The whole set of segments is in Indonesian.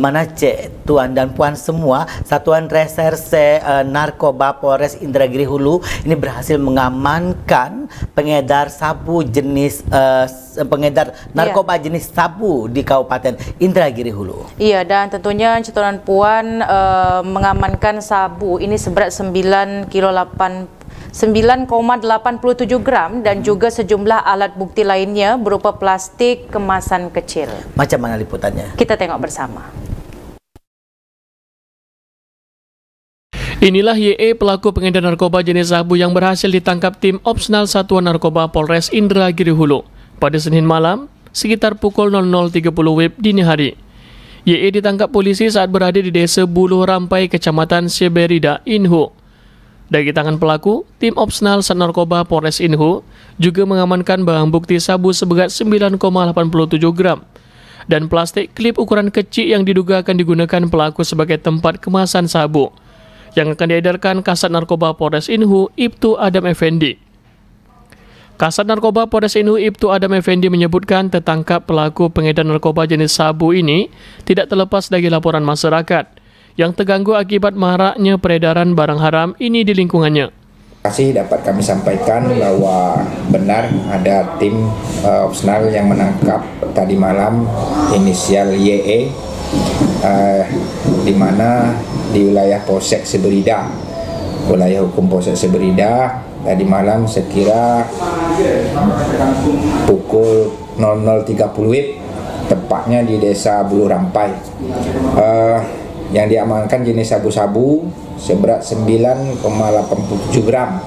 Mana Cek, Tuan dan Puan semua, Satuan Reserse Narkoba Polres Indragiri Hulu ini berhasil mengamankan pengedar sabu jenis pengedar narkoba jenis sabu di Kabupaten Indragiri Hulu. Iya, dan tentunya Tuan Puan mengamankan sabu ini seberat 9,87 gram dan juga sejumlah alat bukti lainnya berupa plastik kemasan kecil. Macam mana liputannya? Kita tengok bersama. Inilah YE, pelaku pengedar narkoba jenis sabu yang berhasil ditangkap tim Opsnal Satuan Narkoba Polres Indragiri Hulu pada Senin malam sekitar pukul 00.30 WIB dini hari. YE ditangkap polisi saat berada di Desa Buluh Rampai, Kecamatan Seberida, Inhu. Dari tangan pelaku, tim Opsnal Narkoba Polres Inhu juga mengamankan barang bukti sabu seberat 9,87 gram dan plastik klip ukuran kecil yang diduga akan digunakan pelaku sebagai tempat kemasan sabu yang akan diedarkan Kasat Narkoba Polres Inhu, Iptu Adam Effendi. Kasat Narkoba Polres Inhu, Iptu Adam Effendi menyebutkan tertangkap pelaku pengedar narkoba jenis sabu ini tidak terlepas dari laporan masyarakat yang terganggu akibat maraknya peredaran barang haram ini di lingkungannya. Kasih dapat kami sampaikan bahwa benar ada tim Opsnal yang menangkap tadi malam inisial YE di mana di wilayah Polsek Seberida, wilayah hukum Polsek Seberida tadi malam sekira pukul 00.30 WIB, tepatnya di Desa Buluh Rampai. Yang diamankan jenis sabu-sabu seberat 9,87 gram.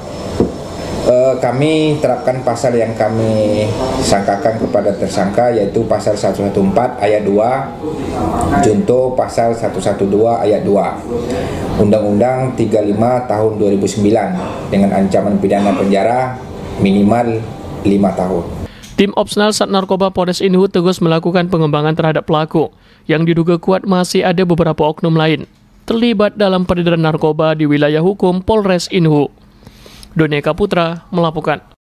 Kami terapkan pasal yang kami sangkakan kepada tersangka, yaitu pasal 114 ayat 2 junto pasal 112 ayat 2 Undang-Undang 35 tahun 2009 dengan ancaman pidana penjara minimal 5 tahun. Tim Opsnal Sat Narkoba Polres Inhu terus melakukan pengembangan terhadap pelaku yang diduga kuat masih ada beberapa oknum lain terlibat dalam peredaran narkoba di wilayah hukum Polres Inhu. Doni Eka Putra melaporkan.